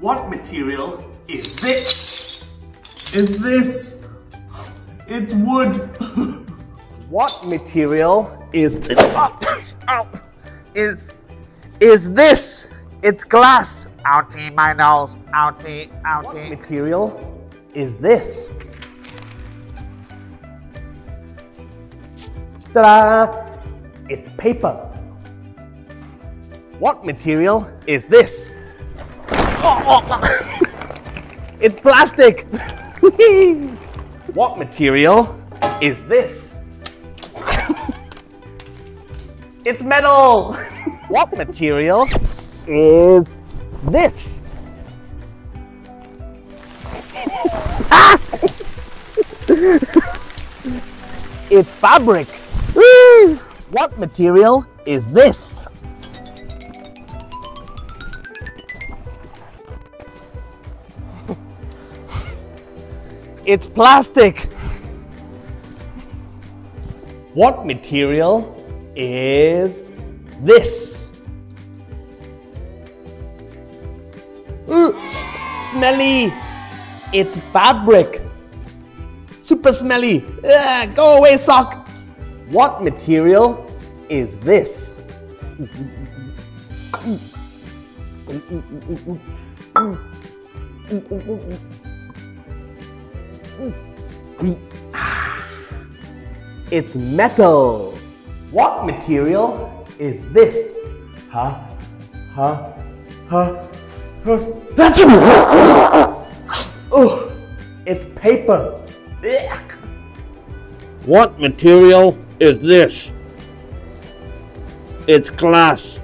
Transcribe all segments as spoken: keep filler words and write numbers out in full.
What material is this? Is this? It's wood. What material is this? Oh, oh, is, is this? It's glass. Ouchie, my nose. Ouchie, ouchie. What material is this? Ta-da! It's paper. What material is this? Oh, oh. It's plastic. What material is this? It's metal. What material is this? Ah! It's fabric. Woo! What material is this? It's plastic. What material is this? Ooh, smelly. It's fabric. Super smelly. Ugh, go away, sock. What material is this? It's metal. What material is this? Huh? Huh? Huh? Huh? That's it! It's paper. What material is this? It's glass.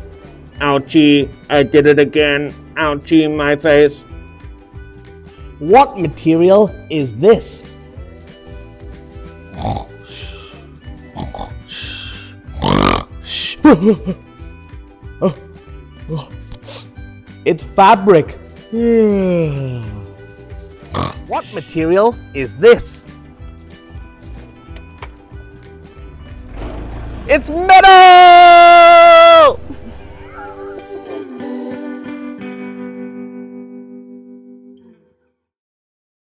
Ouchie, I did it again. Ouchie, my face. What material is this? It's fabric. What material is this? It's metal!